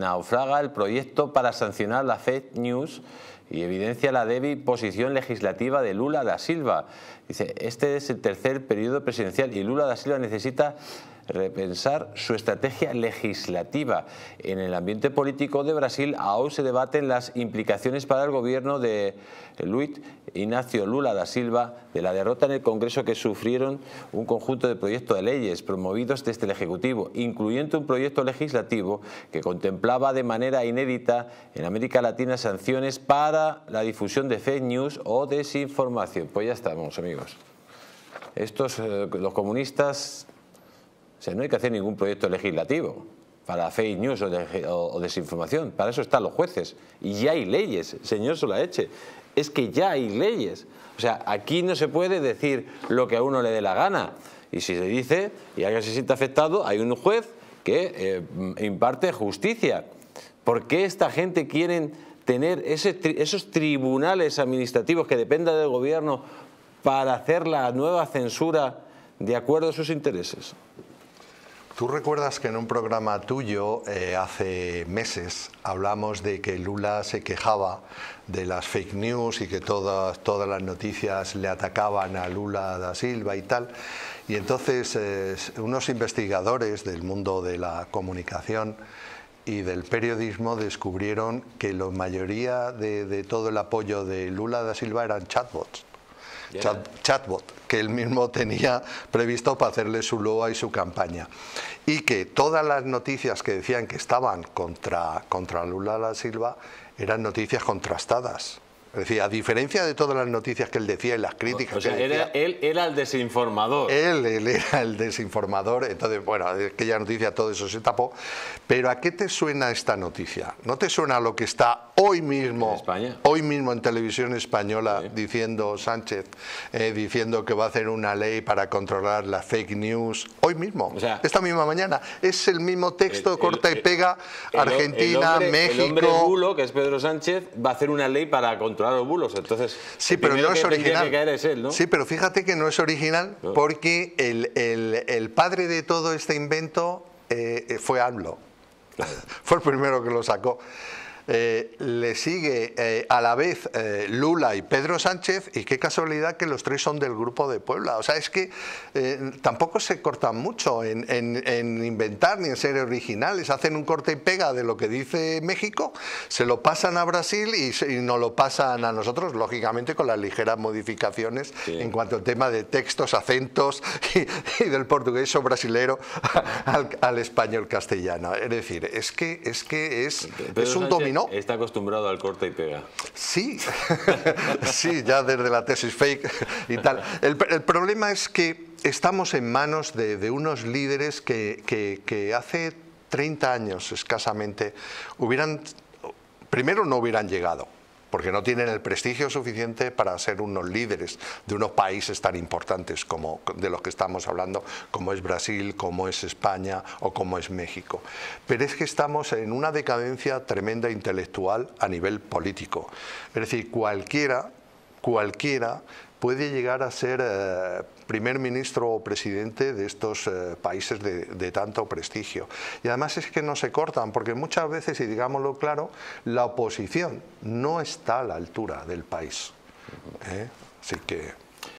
Naufraga el proyecto para sancionar la fake news y evidencia la débil posición legislativa de Lula da Silva. Dice, este es el tercer periodo presidencial y Lula da Silva necesita repensar su estrategia legislativa. En el ambiente político de Brasil aún se debaten las implicaciones para el gobierno de Luiz Inácio Lula da Silva de la derrota en el Congreso que sufrieron un conjunto de proyectos de leyes promovidos desde el Ejecutivo, incluyendo un proyecto legislativo que contemplaba de manera inédita en América Latina sanciones para la difusión de fake news o desinformación. Pues ya estamos, amigos. Estos, los comunistas... O sea, no hay que hacer ningún proyecto legislativo para fake news o desinformación. Para eso están los jueces. Y ya hay leyes, señor Solaeche. Es que ya hay leyes. O sea, aquí no se puede decir lo que a uno le dé la gana. Y si se dice y alguien se siente afectado, hay un juez que imparte justicia. ¿Por qué esta gente quiere tener esos tribunales administrativos que dependan del gobierno para hacer la nueva censura de acuerdo a sus intereses? Tú recuerdas que en un programa tuyo hace meses hablamos de que Lula se quejaba de las fake news y que todas las noticias le atacaban a Lula da Silva y tal. Y entonces unos investigadores del mundo de la comunicación y del periodismo descubrieron que la mayoría de todo el apoyo de Lula da Silva eran chatbots. Chatbot, que él mismo tenía previsto para hacerle su loa y su campaña. Y que todas las noticias que decían que estaban contra Lula da Silva eran noticias contrastadas. Es decir, a diferencia de todas las noticias que él decía y las críticas... O sea, que decía, él era el desinformador. Él era el desinformador. Entonces, bueno, aquella noticia, todo eso se tapó. Pero ¿a qué te suena esta noticia? ¿No te suena lo que está hoy mismo en Televisión Española, sí, diciendo Sánchez, diciendo que va a hacer una ley para controlar las fake news? Hoy mismo, o sea, esta misma mañana. Es el mismo texto, corta y pega, Argentina, México... El hombre bulo, que es Pedro Sánchez, va a hacer una ley para controlar los bulos. Entonces, sí, pero no es original. Él, ¿no? Sí, pero fíjate que no es original, no, porque el padre de todo este invento fue AMLO. Claro. Fue el primero que lo sacó. Le sigue a la vez Lula y Pedro Sánchez, y qué casualidad que los tres son del Grupo de Puebla. O sea, es que tampoco se cortan mucho en inventar ni en ser originales. Hacen un corte y pega de lo que dice México, se lo pasan a Brasil y nos lo pasan a nosotros, lógicamente con las ligeras modificaciones, sí, en cuanto al tema de textos, acentos y del portugués o brasilero al español castellano. Es decir, es un dominio. No. Está acostumbrado al corte y pega. Sí, sí, ya desde la tesis fake y tal. El problema es que estamos en manos de unos líderes que hace 30 años escasamente hubieran, primero no hubieran llegado, porque no tienen el prestigio suficiente para ser unos líderes de unos países tan importantes como de los que estamos hablando, como es Brasil, como es España o como es México. Pero es que estamos en una decadencia tremenda intelectual a nivel político. Es decir, cualquiera puede llegar a ser primer ministro o presidente de estos países de tanto prestigio. Y además es que no se cortan, porque muchas veces, y digámoslo claro, la oposición no está a la altura del país. Así que...